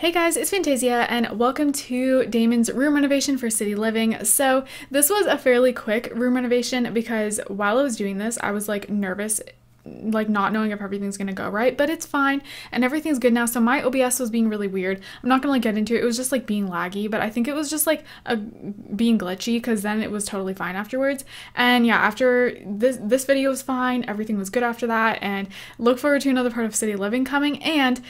Hey guys, it's Fantasia and welcome to Damon's room renovation for City Living. So this was a fairly quick room renovation because while I was doing this, I was like nervous, like not knowing if everything's gonna go right, but it's fine and everything's good now. So my OBS was being really weird. I'm not gonna like get into it. It was just like being laggy, but I think it was just like being glitchy because then it was totally fine afterwards. And yeah, after this video was fine, everything was good after that, and look forward to another part of City Living coming. And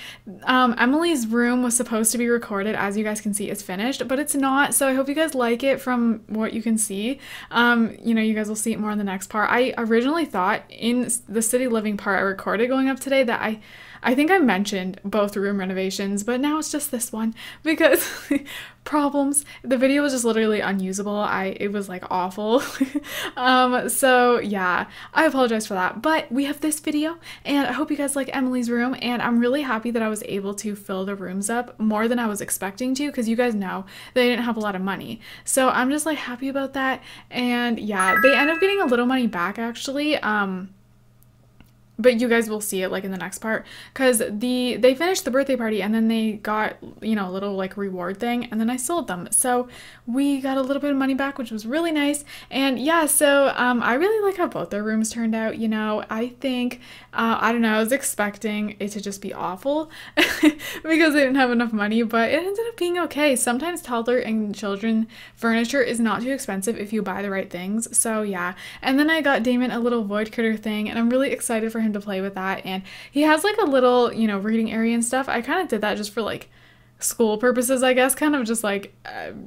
Emily's room was supposed to be recorded, as you guys can see, it's finished, but it's not. So I hope you guys like it from what you can see. You know, you guys will see it more in the next part. I originally thought in the City Living part I recorded going up today that I think I mentioned both room renovations, but now it's just this one because problems. The video was just literally unusable. It was like awful. So yeah, I apologize for that, but we have this video and I hope you guys like Emily's room, and I'm really happy that I was able to fill the rooms up more than I was expecting to, because you guys know they didn't have a lot of money. So I'm just like happy about that. And yeah, they end up getting a little money back actually. But you guys will see it like in the next part, because they finished the birthday party and then they got, you know, a little like reward thing, and then I sold them, so we got a little bit of money back, which was really nice. And yeah, so I really like how both their rooms turned out. You know, I think I don't know, I was expecting it to just be awful because they didn't have enough money, but it ended up being okay. Sometimes toddler and children furniture is not too expensive if you buy the right things. So yeah, and then I got Damon a little void critter thing, and I'm really excited for him to play with that. And he has like a little, you know, reading area and stuff. I kind of did that just for like school purposes, I guess, kind of just like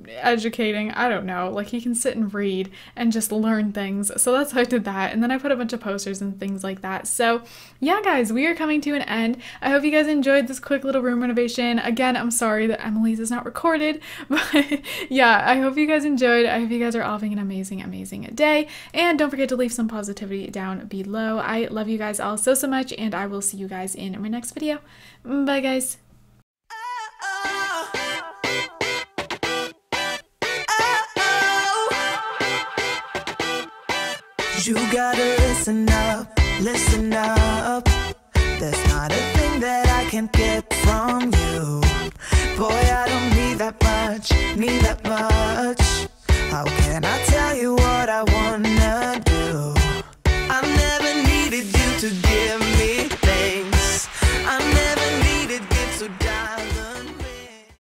educating, I don't know, like he can sit and read and just learn things. So that's how I did that. And then I put a bunch of posters and things like that. So yeah guys, we are coming to an end. I hope you guys enjoyed this quick little room renovation. Again, I'm sorry that Emily's is not recorded, but yeah, I hope you guys enjoyed. I hope you guys are all having an amazing day, and don't forget to leave some positivity down below. I love you guys all so much, and I will see you guys in my next video. Bye guys. You gotta listen up, there's not a thing that I can get from you. Boy, I don't need that much, how can I tell you?